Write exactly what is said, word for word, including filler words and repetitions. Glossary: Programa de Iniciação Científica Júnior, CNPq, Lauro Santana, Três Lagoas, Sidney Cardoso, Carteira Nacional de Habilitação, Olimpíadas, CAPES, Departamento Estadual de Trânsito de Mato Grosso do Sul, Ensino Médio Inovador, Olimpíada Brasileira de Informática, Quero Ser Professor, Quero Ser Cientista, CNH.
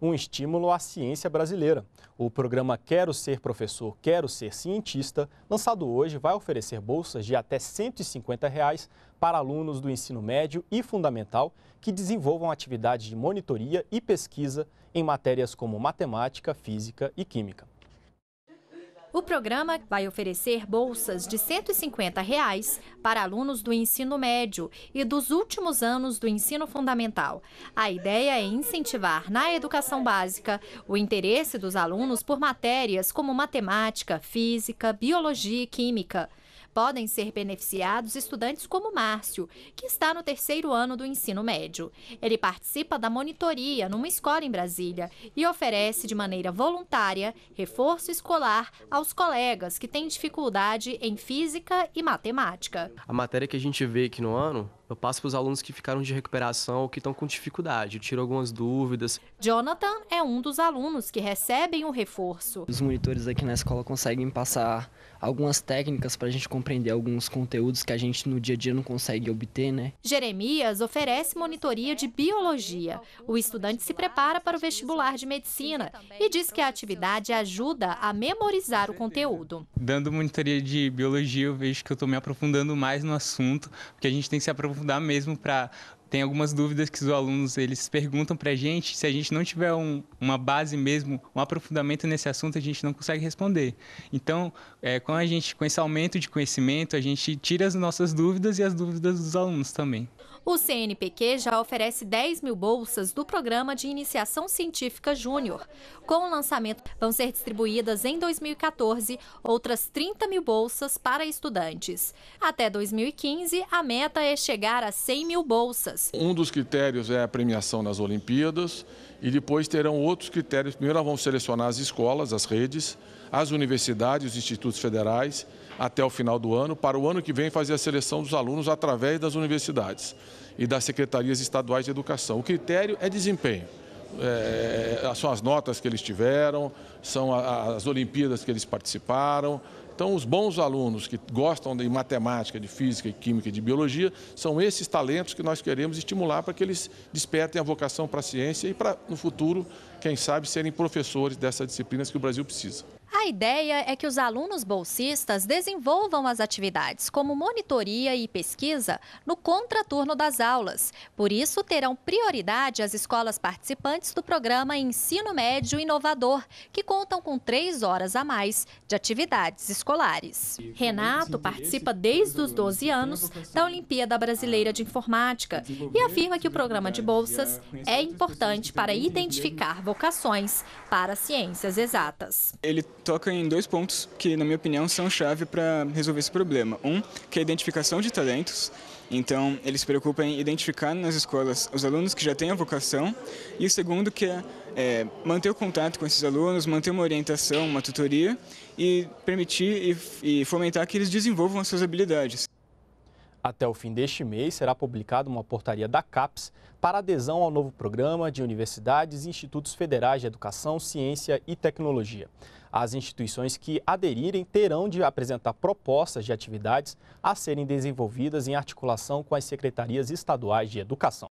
um estímulo à ciência brasileira. O programa Quero Ser Professor, Quero Ser Cientista, lançado hoje, vai oferecer bolsas de até cento e cinquenta reais para alunos do ensino médio e fundamental que desenvolvam atividades de monitoria e pesquisa em matérias como matemática, física e química. O programa vai oferecer bolsas de cento e cinquenta reais para alunos do ensino médio e dos últimos anos do ensino fundamental. A ideia é incentivar na educação básica o interesse dos alunos por matérias como matemática, física, biologia e química. Podem ser beneficiados estudantes como Márcio, que está no terceiro ano do ensino médio. Ele participa da monitoria numa escola em Brasília e oferece de maneira voluntária reforço escolar aos colegas que têm dificuldade em física e matemática. A matéria que a gente vê aqui no ano, eu passo para os alunos que ficaram de recuperação ou que estão com dificuldade, eu tiro algumas dúvidas. Jonathan é um dos alunos que recebem o reforço. Os monitores aqui na escola conseguem passar algumas técnicas para a gente compreender alguns conteúdos que a gente no dia a dia não consegue obter, né? Jeremias oferece monitoria de biologia. O estudante se prepara para o vestibular de medicina e diz que a atividade ajuda a memorizar o conteúdo. Dando monitoria de biologia, eu vejo que eu estou me aprofundando mais no assunto, porque a gente tem que se aprofundar dá mesmo para... Tem algumas dúvidas que os alunos eles perguntam para a gente, se a gente não tiver um, uma base mesmo, um aprofundamento nesse assunto, a gente não consegue responder. Então, é, com, a gente, com esse aumento de conhecimento, a gente tira as nossas dúvidas e as dúvidas dos alunos também. O C N P q já oferece dez mil bolsas do Programa de Iniciação Científica Júnior. Com o lançamento, vão ser distribuídas em dois mil e quatorze outras trinta mil bolsas para estudantes. Até dois mil e quinze, a meta é chegar a cem mil bolsas. Um dos critérios é a premiação nas Olimpíadas e depois terão outros critérios. Primeiro, vamos selecionar as escolas, as redes, as universidades, os institutos federais, até o final do ano, para o ano que vem fazer a seleção dos alunos através das universidades e das secretarias estaduais de educação. O critério é desempenho. É, são as notas que eles tiveram, são a, as Olimpíadas que eles participaram. Então, os bons alunos que gostam de matemática, de física, de química e de biologia, são esses talentos que nós queremos estimular para que eles despertem a vocação para a ciência e para, no futuro, quem sabe, serem professores dessas disciplinas que o Brasil precisa. A ideia é que os alunos bolsistas desenvolvam as atividades como monitoria e pesquisa no contraturno das aulas. Por isso, terão prioridade as escolas participantes do programa Ensino Médio Inovador, que contam com três horas a mais de atividades escolares. Renato participa desde os doze anos da Olimpíada Brasileira de Informática e afirma que o programa de bolsas é importante para identificar vocações para ciências exatas. Ele toca em dois pontos que, na minha opinião, são chave para resolver esse problema. Um, que é a identificação de talentos. Então, ele se preocupa em identificar nas escolas os alunos que já têm a vocação. E o segundo, que é, é manter o contato com esses alunos, manter uma orientação, uma tutoria e permitir e, e fomentar que eles desenvolvam as suas habilidades. Até o fim deste mês, será publicada uma portaria da CAPES para adesão ao novo programa de universidades e institutos federais de educação, ciência e tecnologia. As instituições que aderirem terão de apresentar propostas de atividades a serem desenvolvidas em articulação com as secretarias estaduais de educação.